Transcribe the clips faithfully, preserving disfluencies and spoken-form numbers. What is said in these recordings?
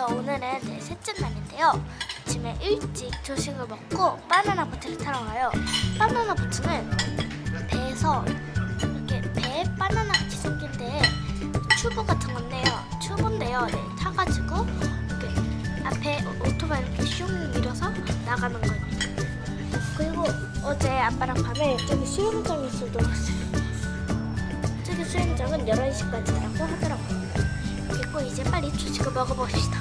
그래서 오늘은 셋째 날인데요. 아침에 일찍 조식을 먹고 바나나 보트를 타러 가요. 바나나 보트는 배에서 이렇게 배에 바나나 같이 생긴 데 튜브 같은 건데요. 튜브인데요. 네, 타가지고 이렇게 앞에 오토바이 이렇게 슝 밀어서 나가는 거예요. 그리고 어제 아빠랑 밤에 저기 수영장에서 놀았어요. 저기 수영장은 열한 시까지라고 하더라고요. 그리고 이제 빨리 조식을 먹어봅시다.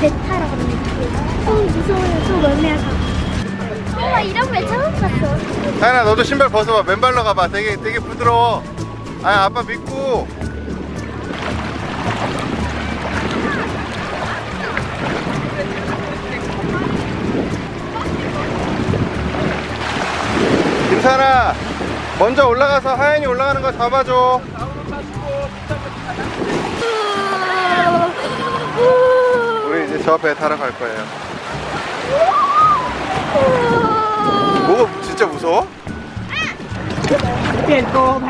배 타러 갑니다. 어, 무서워요. 저 멀미야 가. 우와, 이런 배 처음 봤어. 다현아, 너도 신발 벗어봐. 맨발로 가봐. 되게 되게 부드러워. 아, 아빠 믿고. 김사나, 먼저 올라가서 하연이 올라가는 거 잡아줘. 저 배에 타러 갈 거예요. 뭐 진짜 무서워? 또 배.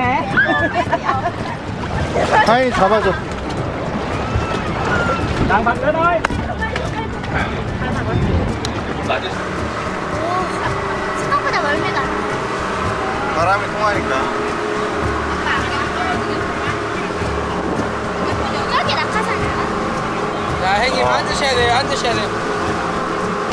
하이 잡아줘. 나 만나라. 맞았어. 생각보다 멀미가. 바람이 통하니까. 자, 형님 앉으셔야 돼요. 앉으셔야 돼요.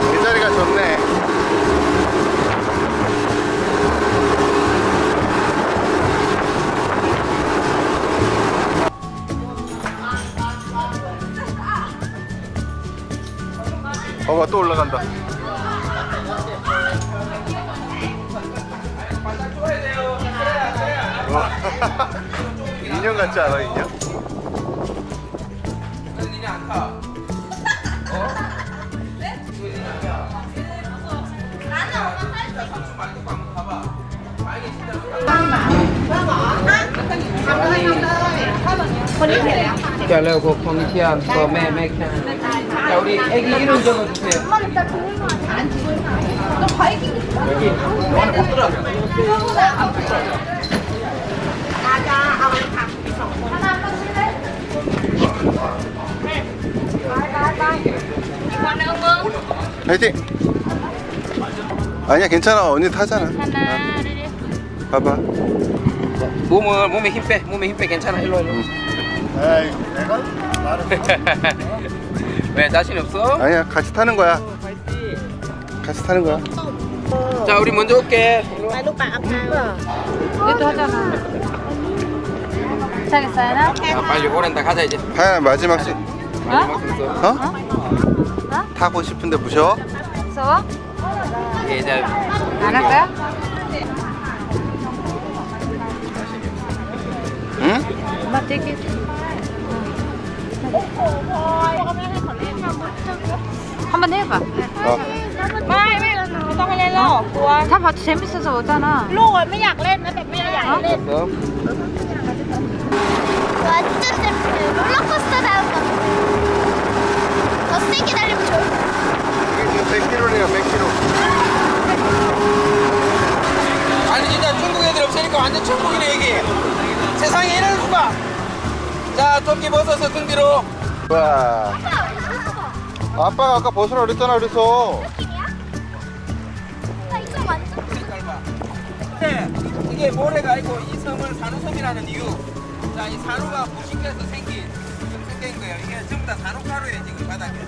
이 자리가 좋네. 봐봐, 또 올라간다. 인형 같지 않아, 인형? 인형 안 타. 네? 나는 엄마 탈 삼촌 말고 한번 가봐. 알겠습니다. 자, 우리 애기 이름 적어주세요. 엄마는 딱 보는 거 아니야? 안 찍은 거 아니야? 너 과일기 여기 너는 못 들어. 안 들어. 나가 아버지가 하나 한번 칠래? 나나나 이번에 뭐? 파이팅! 아니야 괜찮아 언니 타잖아. 하나 둘 봐봐. 몸을 몸에 힘 빼 몸에 힘 빼 괜찮아 일로 일로. 에이 내가 말을. 왜 자신 없어? 아니야 같이 타는 거야. 같이 타는 거야. 자 우리 먼저 올게. 오빠 아빠. 얘도 하잖아. 괜찮겠어요 나? 자 빨리 오랜다 가자 이제. 하야 마지막 시. 마지막 시. 어? 어? 타고 싶은데 무서워? 무서워? 예 이제 안 할 거야? 응? 엄마 되게. 한번 해봐. 다 봐도 재밌어서 오잖아. 완전 재밌어요. 롤러코스터 다운 것 같아요. 더 세게 달리면 좋을 것 같아요. 백 킬로미터래요. 백 킬로미터. 아니 진짜 중국 애들 없으니까 완전 천국이네 여기. 세상에 이런 누가. 자 토끼 벗어서 등 뒤로. 와. 아빠가 아까 벗으라고 그랬잖아 그래서. 나 이거 완전. 근데 이게 모래가 있고 이 섬을 산호섬이라는 이유. 자, 이 산호가 부식돼서 생긴 생긴 거예요. 이게 전부 다 산호가루예요 지금 바닥에.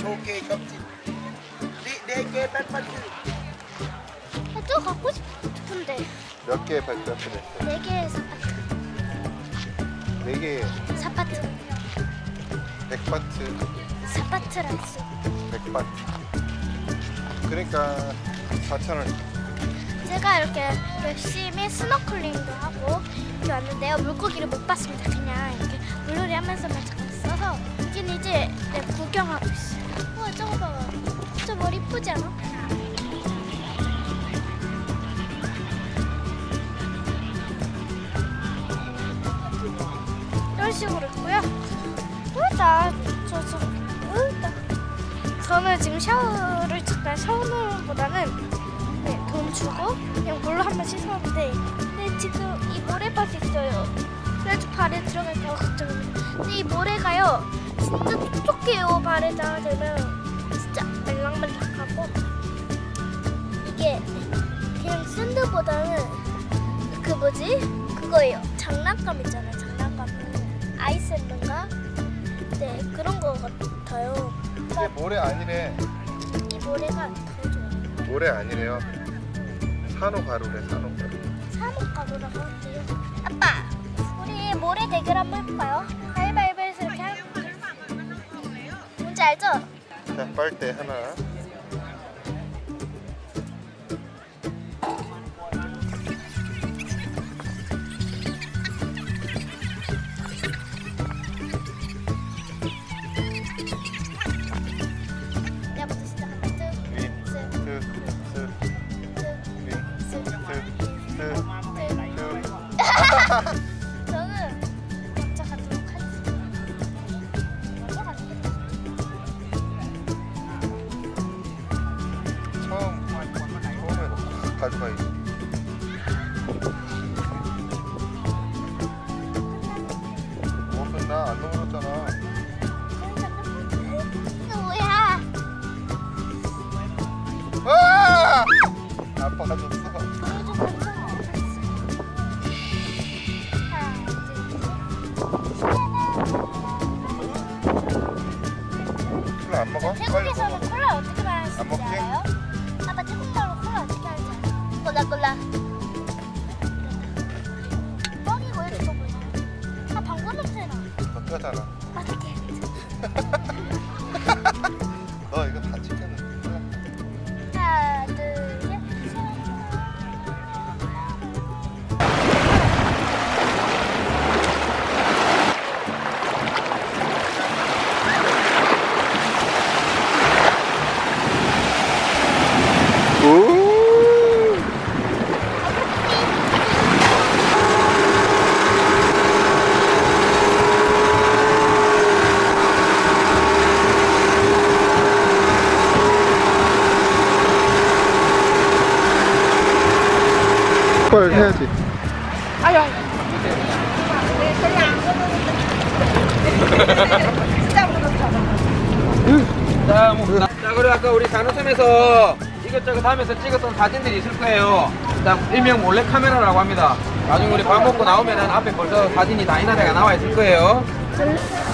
조개 껍질. 네 개 팔팔칠. 또 갖고 싶은데. 몇 개 팔팔칠 했어? 네 개 사파트. 네 개. 사파트. 백바트. 사파트라 했어. 백바트. 그러니까 사천 원. 제가 이렇게 열심히 스노클링도 하고 이렇게 왔는데요. 물고기를 못 봤습니다. 그냥 이렇게 물놀이 하면서만 잠깐 있어서 여기는 이제 네, 구경하고 있어요. 우와, 저거 봐봐. 저 머리 이쁘지 않아? 이런 식으로 있고요. 으다, 저, 저, 으다. 저는 지금 샤워를 잠깐 샤워보다는 네, 돈 주고 그냥 물로 한번 씻었는데 근데 지금 이 모래밭이 있어요. 그래서 발에 들어갈까 걱정입니다. 근데 이 모래가요 진짜 촉촉해요. 발에 닿으면 진짜 말랑말랑하고 이게 그냥 샌드보다는 그 뭐지? 그거예요. 장난감 있잖아요. 장난감 아이샌드인가? 네, 그런 거 같아요. 이게 모래 아니래. 이 모래가 더 좋아요. 모래 아니래요. 산호가루래, 산호가루. 산호가루라고 하는데요. 아빠! 우리 모래 대결 한번 해볼까요? 가위바위보해서 이렇게 할 거예요. 뭔지 알죠? 자, 빨대 하나. 저는 먼저 가도록 하겠습니다. 먼저 가겠습니다. 처음, 처음에 가져가야지. 무엇은 나 안 넘어졌잖아. 뭐야? 아! 아빠가 줬어. 안 먹어? 태국에서는 먹어. 콜라 어떻게 말하는지 알아요? 아빠 태국말로 콜라 어떻게 하는지 알아요? 콜라 콜라 뻥이고 이렇게 먹으려. 아 방구 냄새 나. 너 뜨잖아. 어떡해. 너 이거 다 찍혔는데. 하나 둘 셋. 빨리 해야지. 아야. 자, 뭐, 자, 그리고 아까 우리 잔호섬에서 이것저것 하면서 찍었던 사진들이 있을 거예요. 일단 일명 몰래 카메라라고 합니다. 나중에 우리 밥 먹고 나오면은 앞에 벌써 사진이 다이나대가 나와 있을 거예요.